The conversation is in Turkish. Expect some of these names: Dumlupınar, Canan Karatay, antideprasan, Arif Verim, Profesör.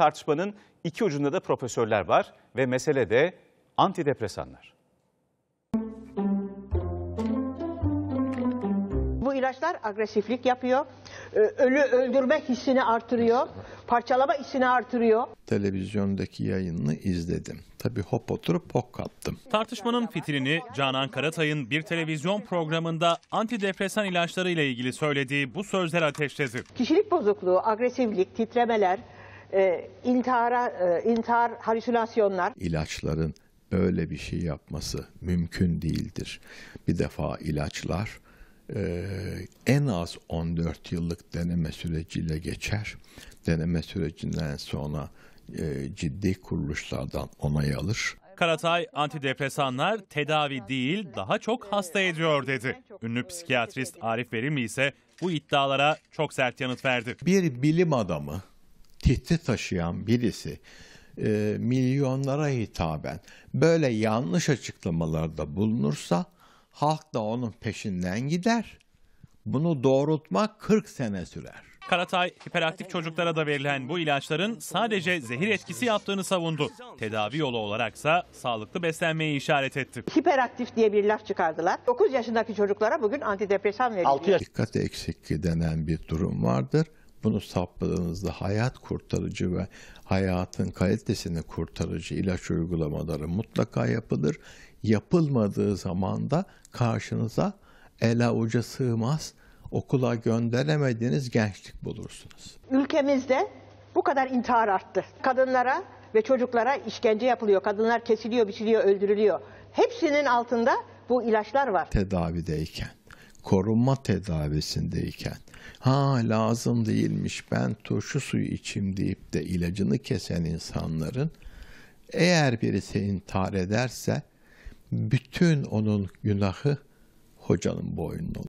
tartışmanın iki ucunda da profesörler var ve mesele de antidepresanlar. Bu ilaçlar agresiflik yapıyor, öldürme hissini artırıyor, parçalama hissini artırıyor. Televizyondaki yayınını izledim. Tabii hop oturup hop kaptım. Tartışmanın fitilini Canan Karatay'ın bir televizyon programında antidepresan ilaçları ile ilgili söylediği bu sözler ateşledi. Kişilik bozukluğu, agresiflik, titremeler, intihar, halüsinasyonlar. İlaçların böyle bir şey yapması mümkün değildir. Bir defa ilaçlar en az 14 yıllık deneme süreciyle geçer. Deneme sürecinden sonra ciddi kuruluşlardan onay alır. Karatay, antidepresanlar tedavi değil, daha çok hasta ediyor dedi. Ünlü psikiyatrist Arif Verim ise bu iddialara çok sert yanıt verdi. Bir bilim adamı, titri taşıyan birisi milyonlara hitaben böyle yanlış açıklamalarda bulunursa halk da onun peşinden gider. Bunu doğrultmak 40 sene sürer. Karatay, hiperaktif çocuklara da verilen bu ilaçların sadece zehir etkisi yaptığını savundu. Tedavi yolu olaraksa sağlıklı beslenmeyi işaret etti. Hiperaktif diye bir laf çıkardılar. 9 yaşındaki çocuklara bugün antidepresan veriliyor. Dikkat eksikliği denen bir durum vardır. Bunu saptadığınızda hayat kurtarıcı ve hayatın kalitesini kurtarıcı ilaç uygulamaları mutlaka yapılır. Yapılmadığı zaman da karşınıza ele avuca sığmaz, okula gönderemediğiniz gençlik bulursunuz. Ülkemizde bu kadar intihar arttı. Kadınlara ve çocuklara işkence yapılıyor. Kadınlar kesiliyor, biçiliyor, öldürülüyor. Hepsinin altında bu ilaçlar var. Tedavideyken, korunma tedavisindeyken, ha lazım değilmiş ben turşu suyu içim deyip de ilacını kesen insanların, eğer birisi intihar ederse bütün onun günahı hocanın boynunda.